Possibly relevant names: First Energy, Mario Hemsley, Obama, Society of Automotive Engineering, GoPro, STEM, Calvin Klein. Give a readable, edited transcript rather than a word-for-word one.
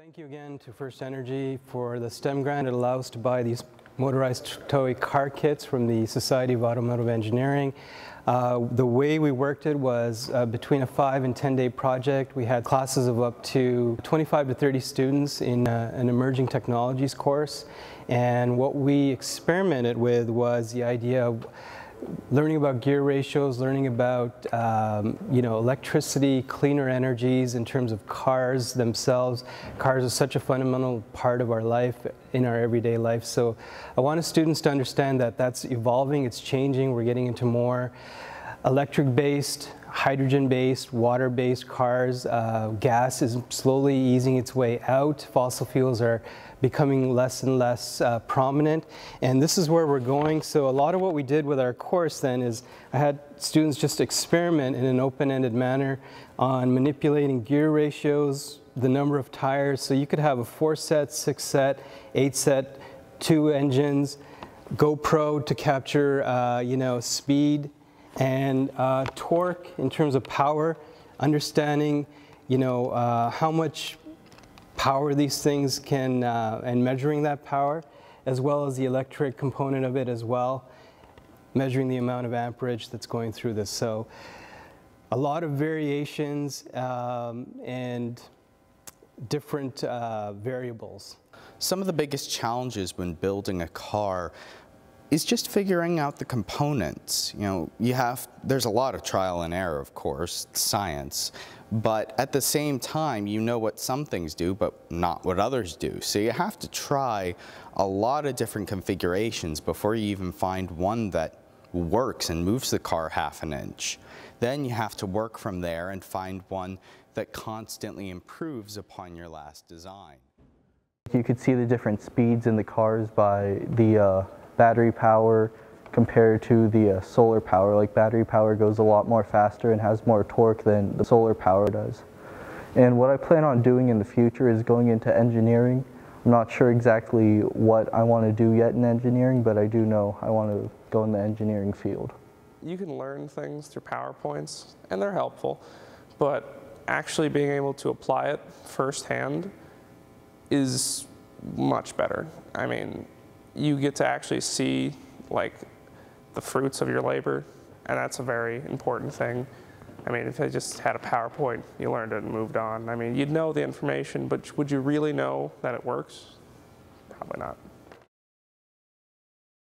Thank you again to First Energy for the STEM grant. It allows us to buy these motorized tow car kits from the Society of Automotive Engineering. The way we worked it was between a 5- and 10-day project. We had classes of up to 25 to 30 students in an emerging technologies course. And what we experimented with was the idea of learning about gear ratios, learning about electricity, cleaner energies in terms of cars themselves. Cars are such a fundamental part of our life, in our everyday life. So I wanted students to understand that that's evolving, it's changing, we're getting into more electric-based, hydrogen-based, water-based cars. Gas is slowly easing its way out. Fossil fuels are becoming less and less prominent. And this is where we're going. So a lot of what we did with our course then is I had students just experiment in an open-ended manner on manipulating gear ratios, the number of tires. So you could have a 4-set, 6-set, 8-set, 2 engines, GoPro to capture speed, and torque in terms of power, understanding how much power these things can, and measuring that power, as well as the electric component of it as well, measuring the amount of amperage that's going through this. So a lot of variations and different variables. Some of the biggest challenges when building a car is just figuring out the components. There's a lot of trial and error, of course, science, but at the same time, you know what some things do, but not what others do. So you have to try a lot of different configurations before you even find one that works and moves the car half an inch. Then you have to work from there and find one that constantly improves upon your last design. You could see the different speeds in the cars by the battery power compared to the solar power. Like, battery power goes a lot more faster and has more torque than the solar power does. And what I plan on doing in the future is going into engineering. I'm not sure exactly what I want to do yet in engineering, but I do know I want to go in the engineering field. You can learn things through PowerPoints, and they're helpful, but actually being able to apply it firsthand is much better. I mean, you get to actually see the fruits of your labor, and that's a very important thing. I mean, if I just had a PowerPoint, you learned it and moved on. I mean, you'd know the information, but would you really know that it works? Probably not.